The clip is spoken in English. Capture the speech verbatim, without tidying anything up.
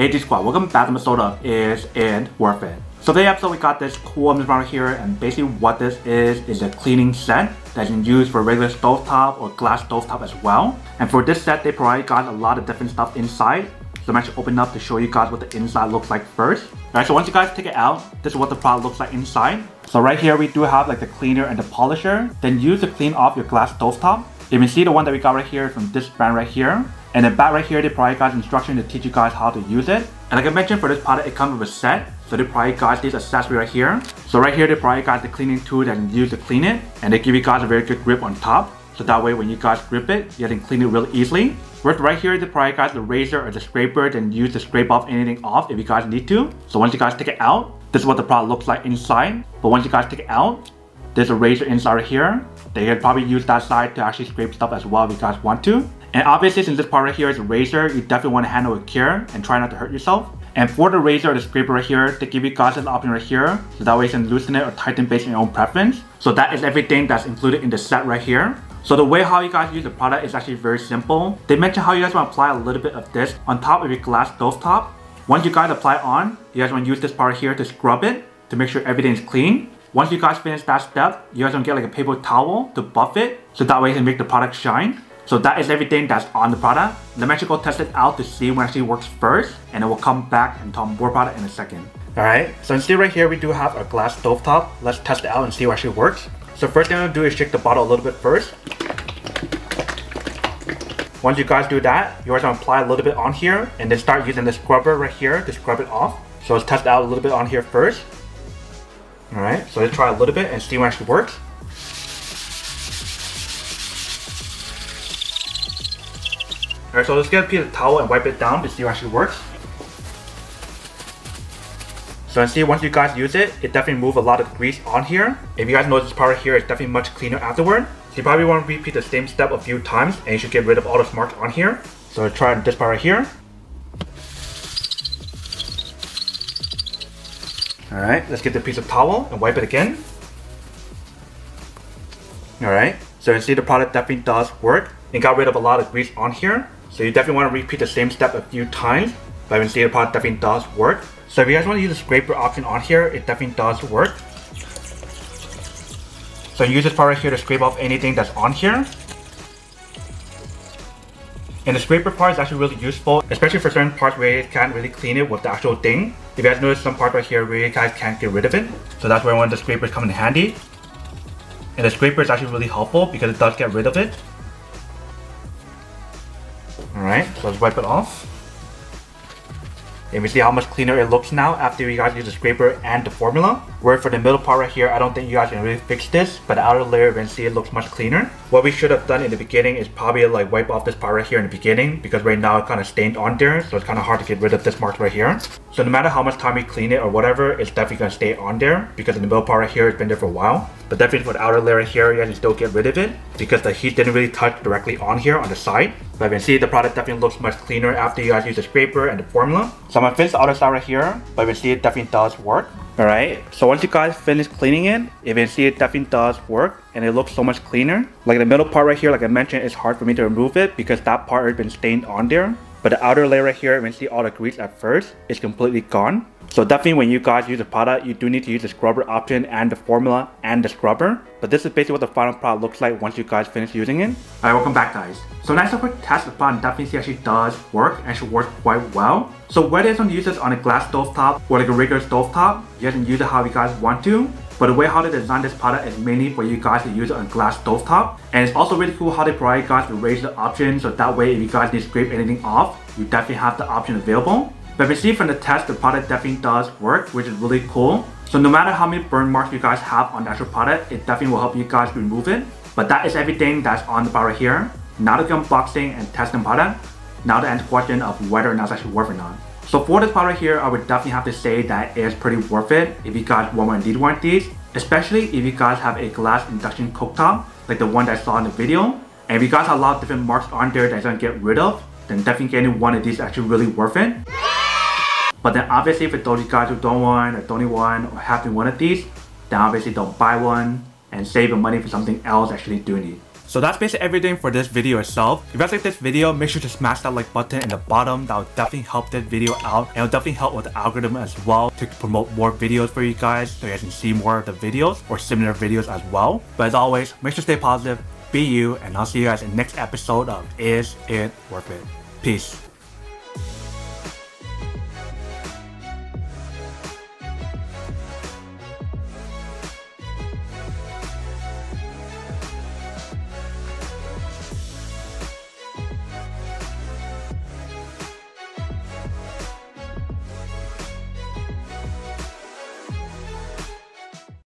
Hey G Squad, welcome back to the episode of Is and Worth It. So today episode we got this cool oven right here, and basically what this is is a cleaning set that you can use for regular stovetop or glass stovetop as well. And for this set they probably got a lot of different stuff inside. So I'm actually opening up to show you guys what the inside looks like first. Alright, so once you guys take it out, this is what the product looks like inside. So right here we do have like the cleaner and the polisher. Then use to clean off your glass stovetop. You can see the one that we got right here from this brand right here. And then back right here, they probably got instruction to teach you guys how to use it. And like I mentioned, for this product, it comes with a set. So they probably got these accessories right here. So right here, they probably got the cleaning tool that you can use to clean it. And they give you guys a very good grip on top. So that way, when you guys grip it, you can clean it really easily. Whereas right here, they probably got the razor or the scraper and use to scrape off anything off if you guys need to. So once you guys take it out, this is what the product looks like inside. But once you guys take it out, there's a razor inside right here. They can probably use that side to actually scrape stuff as well if you guys want to. And obviously, since this part right here is a razor, you definitely want to handle with care and try not to hurt yourself. And for the razor or the scraper right here, they give you guys an option right here. So that way you can loosen it or tighten based on your own preference. So that is everything that's included in the set right here. So the way how you guys use the product is actually very simple. They mentioned how you guys want to apply a little bit of this on top of your glass stovetop. Once you guys apply it on, you guys want to use this part here to scrub it to make sure everything is clean. Once you guys finish that step, you guys want to get like a paper towel to buff it. So that way you can make the product shine. So that is everything that's on the product. Let me actually go test it out to see when it actually works first, and then we'll come back and talk more product in a second. Alright, so you see right here we do have our glass stovetop. Let's test it out and see what actually works. So first thing I'm going to do is shake the bottle a little bit first. Once you guys do that, you guys want to apply a little bit on here, and then start using the scrubber right here to scrub it off. So let's test it out a little bit on here first. Alright, so let's try a little bit and see what actually works. Alright, so let's get a piece of towel and wipe it down to see what actually works. So and see, once you guys use it, it definitely moves a lot of grease on here. If you guys notice this part right here, it's definitely much cleaner afterward. So you probably want to repeat the same step a few times, and you should get rid of all the marks on here. So let's try this part right here. Alright, let's get the piece of towel and wipe it again. Alright, so you see the product definitely does work. It got rid of a lot of grease on here. So you definitely want to repeat the same step a few times, but you can see the product definitely does work. So if you guys want to use the scraper option on here, it definitely does work. So use this part right here to scrape off anything that's on here. And the scraper part is actually really useful, especially for certain parts where you can't really clean it with the actual thing. If you guys notice some parts right here where you guys can't get rid of it. So that's where one of the scrapers come in handy. And the scraper is actually really helpful because it does get rid of it. Alright, so let's wipe it off. And we see how much cleaner it looks now after you guys use the scraper and the formula. Where for the middle part right here, I don't think you guys can really fix this, but the outer layer, you can see it looks much cleaner. What we should have done in the beginning is probably like wipe off this part right here in the beginning, because right now it's kind of stained on there, so it's kind of hard to get rid of this mark right here. So no matter how much time you clean it or whatever, it's definitely going to stay on there, because in the middle part right here, it's been there for a while. But definitely for the outer layer here, you guys can still get rid of it, because the heat didn't really touch directly on here on the side. But you can see the product definitely looks much cleaner after you guys use the scraper and the formula. So I'm gonna finish the outer side right here, but you can see it definitely does work. Alright, so once you guys finish cleaning it, you can see it definitely does work, and it looks so much cleaner. Like the middle part right here, like I mentioned, it's hard for me to remove it because that part has been stained on there. But the outer layer right here, you can see all the grease at first, it's completely gone. So definitely when you guys use the product, you do need to use the scrubber option and the formula and the scrubber. But this is basically what the final product looks like once you guys finish using it. Alright, welcome back guys. So nice quick test of the product definitely actually does work and should work quite well. So whether it's on users on a glass stovetop or like a regular stovetop, you guys can use it how you guys want to. But the way how they design this product is mainly for you guys to use it on glass stovetop. And it's also really cool how they provide you guys the razor option, so that way if you guys need to scrape anything off, you definitely have the option available. But if you see from the test, the product definitely does work, which is really cool. So no matter how many burn marks you guys have on the actual product, it definitely will help you guys remove it. But that is everything that's on the product right here. Now to get unboxing and testing product. Now to answer the question of whether or not it's actually worth it or not. So for this product right here, I would definitely have to say that it is pretty worth it if you guys want one, need one of these. Especially if you guys have a glass induction cooktop, like the one that I saw in the video. And if you guys have a lot of different marks on there that you can get rid of, then definitely getting one of these is actually really worth it. But then obviously for those of you guys who don't want or don't need one or have one of these, then obviously don't buy one and save your money for something else actually doing it. So that's basically everything for this video itself. If you guys like this video, make sure to smash that like button in the bottom. That will definitely help this video out, and it'll definitely help with the algorithm as well to promote more videos for you guys, so you guys can see more of the videos or similar videos as well. But as always, make sure to stay positive, be you, and I'll see you guys in the next episode of Is It Worth It? Peace.